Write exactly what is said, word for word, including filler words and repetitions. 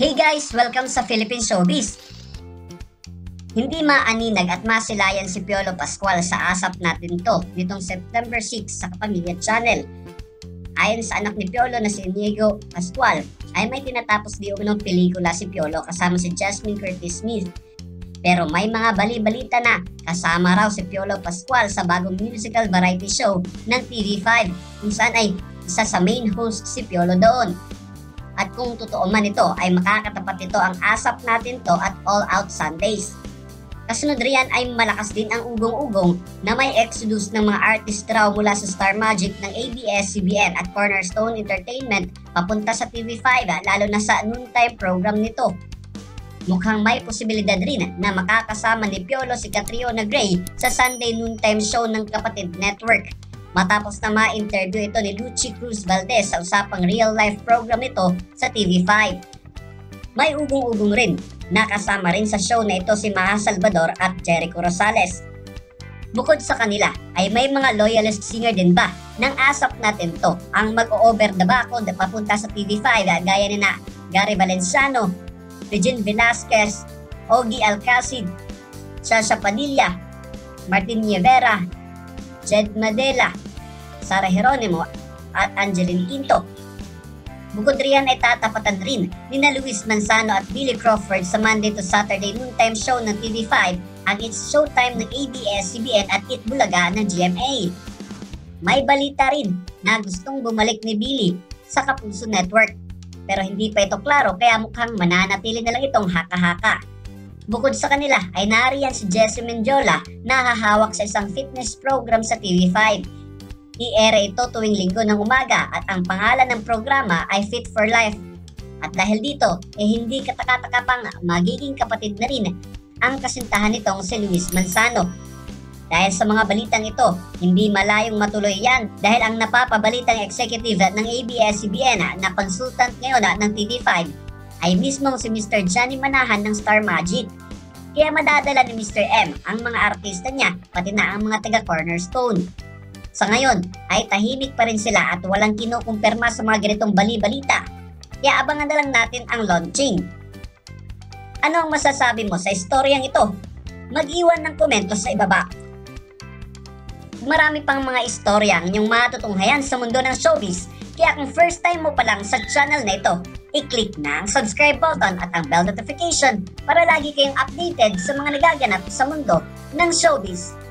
Hey guys! Welcome sa Philippine Showbiz! Hindi maaninag at masilayan si Piolo Pascual sa Asap Natin To nitong September six sa Kapamilya Channel. Ayon sa anak ni Piolo na si Diego Pascual, ay may tinatapos di umunong pelikula si Piolo kasama si Jasmine Curtis Smith. Pero may mga bali-balita na kasama raw si Piolo Pascual sa bagong musical variety show ng T V five kung saan ay isa sa main host si Piolo doon. At kung totoo man ito ay makakatapat ito ang Asap Natin To at All Out Sundays. Kasunod riyan ay malakas din ang ugong-ugong na may exodus ng mga artist raw mula sa Star Magic ng A B S C B N at Cornerstone Entertainment papunta sa T V five lalo na sa noontime program nito. Mukhang may posibilidad rin na makakasama ni Piolo si Catriona Gray sa Sunday noontime show ng Kapatid Network. Matapos na ma-interview ito ni Luchi Cruz Valdez sa usapang real-life program nito sa T V five. May ugong-ugong rin, nakasama rin sa show na ito si Maha Salvador at Jericho Rosales. Bukod sa kanila, ay may mga loyalist singer din ba ng Asap Natin To ang mag-o-over the background papunta sa T V five gaya ni na Gary Valenciano, Regine Velasquez, Ogie Alcasid, Sasha Padilla, Martin Nievera, Jed Madela, Sarah Geronimo at Angeline Quinto. Bukod riyan ay tatapatan rin ni na Luis Manzano at Billy Crawford sa Monday to Saturday noontime show ng T V five ang It's Showtime ng A B S C B N at It Bulaga ng G M A. May balita rin na gustong bumalik ni Billy sa Kapuso Network pero hindi pa ito klaro kaya mukhang mananatili na lang itong haka-haka. Bukod sa kanila ay nariyan si Jessy Mendiola na hahawak sa isang fitness program sa T V five. I-air ito tuwing linggo ng umaga at ang pangalan ng programa ay Fit for Life. At dahil dito, eh hindi katakataka pang magiging kapatid na rin ang kasintahan nitong si Luis Manzano. Dahil sa mga balitang ito, hindi malayong matuloy yan dahil ang napapabalitang executive ng A B S C B N na consultant ngayon ng T V five ay mismo si Mister Johnny Manahan ng Star Magic. Kaya madadala ni Mister M ang mga artista niya pati na ang mga taga-Cornerstone. Sa ngayon ay tahimik pa rin sila at walang kinukumpirma sa mga ganitong bali-balita. Kaya abangan na lang natin ang launching. Ano ang masasabi mo sa istoryang ito? Mag-iwan ng komento sa ibaba. Marami pang mga istoryang inyong matutunghayan sa mundo ng showbiz. Kaya kung first time mo pa lang sa channel na ito, i-click na ang subscribe button at ang bell notification para lagi kayong updated sa mga nagaganap sa mundo ng showbiz.